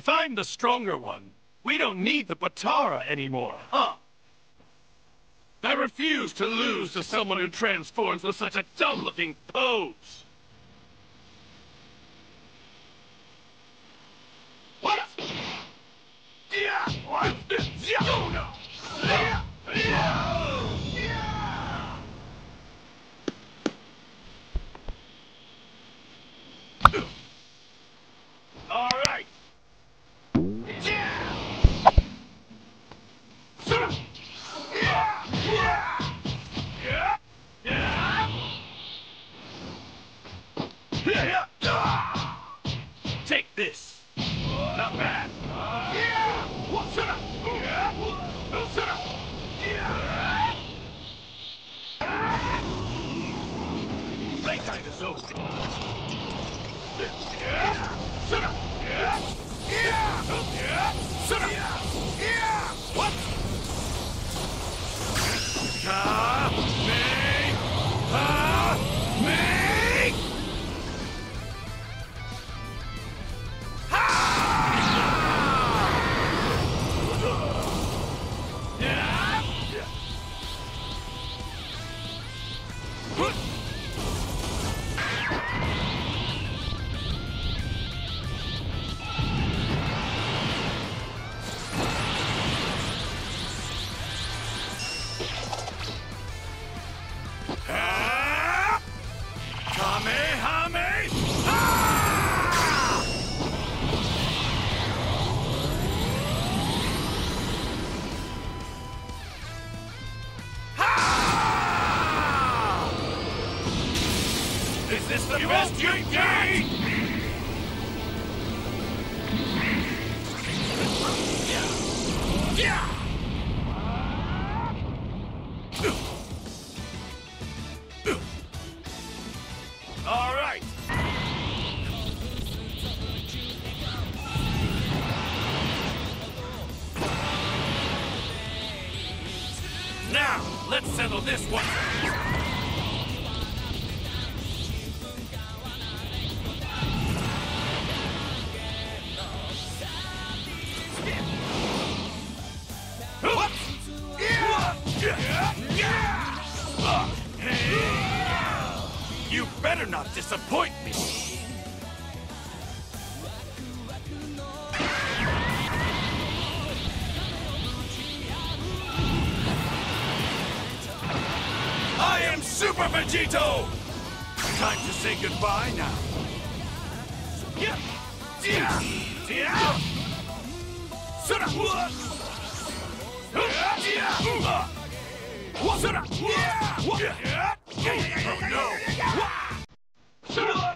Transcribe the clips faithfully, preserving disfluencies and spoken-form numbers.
If I'm the stronger one, we don't need the Potara anymore, huh? I refuse to lose to someone who transforms with such a dumb-looking pose! What? Yeah! What? Oh, no! Yeah! Yeah! Yeah! Yeah! All right! Yeah! Sir! Take this. Not bad. Yeah. What's up? Yeah. What's up? Yeah. Playtime is over. Yeah. Sit up. Yeah. Yeah. Yeah. Sit up. Yeah. What? Ah, me. Ah, me. Is this the you best you gain? Yeah. Yeah. You better not disappoint me! I am Super Vegito! Time to say goodbye now. Yeah! Yeah! Yeah! Sora! Yeah! Sora! Yeah! Yeah! Oh no! What's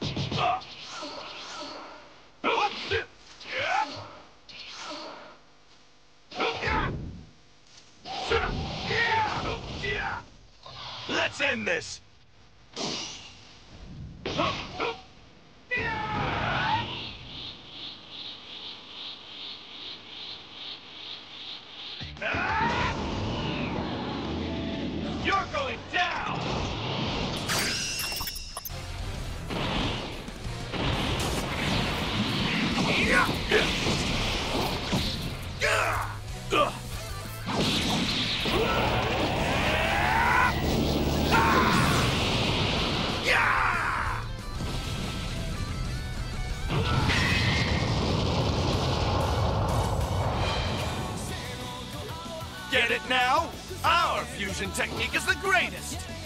this? Let's end this. You're going down. Get it now? Our fusion technique is the greatest!